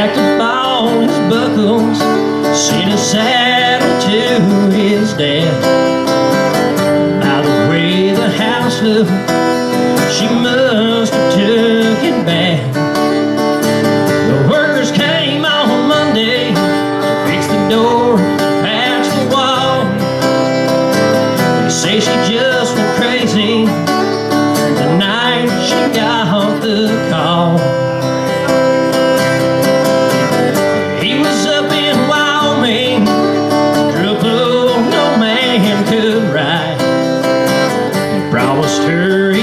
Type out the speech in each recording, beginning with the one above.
at the ball his buckles, she decided to his death. By the way the house looked, she must have took it back. The workers came on Monday to fix the door, patch the wall. They say she just went crazy the night she got the call.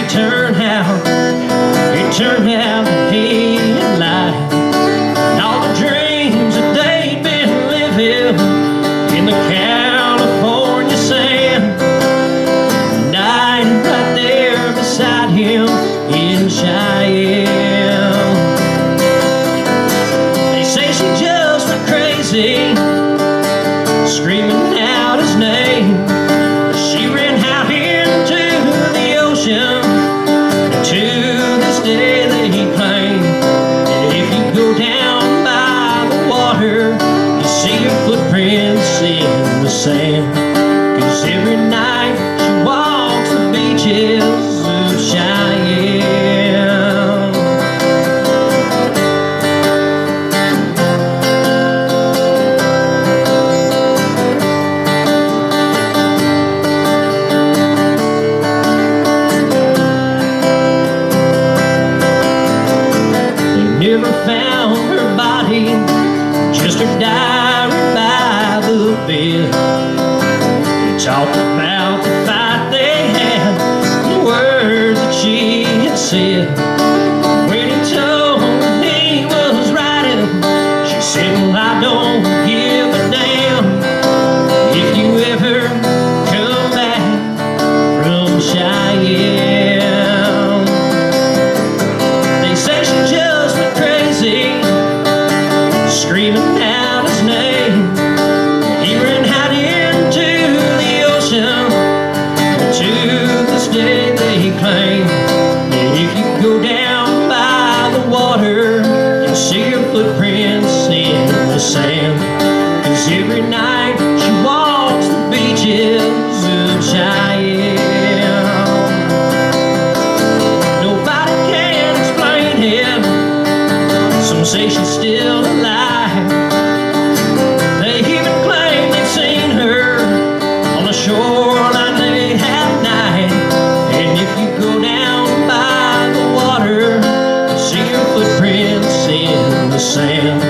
Turned out that he had lied, and all the dreams that they'd been living in the California sand died right there beside him in Cheyenne. They say she just went crazy, screaming out his name. She ran out into the ocean to this day that he claimed. And if you go down by the water, you see her footprints in the sand. 'Cause every night she walks the beaches of Cheyenne. Just her diary by the bed. They talked about the fight they had, the words that she had said. When he told her he was writing, she said, well, I don't give a damn if you ever come back from Cheyenne. They say she just went crazy, screaming out his name. He ran out into the ocean, and to this day they claim that if you go down by the water, you'll see your footprints in the sand. 'Cause every night she walks the beaches of Cheyenne. Nobody can explain him. Some say she's still alive. They even claim they've seen her on the shoreline late at night. And if you go down by the water, you see her footprints in the sand.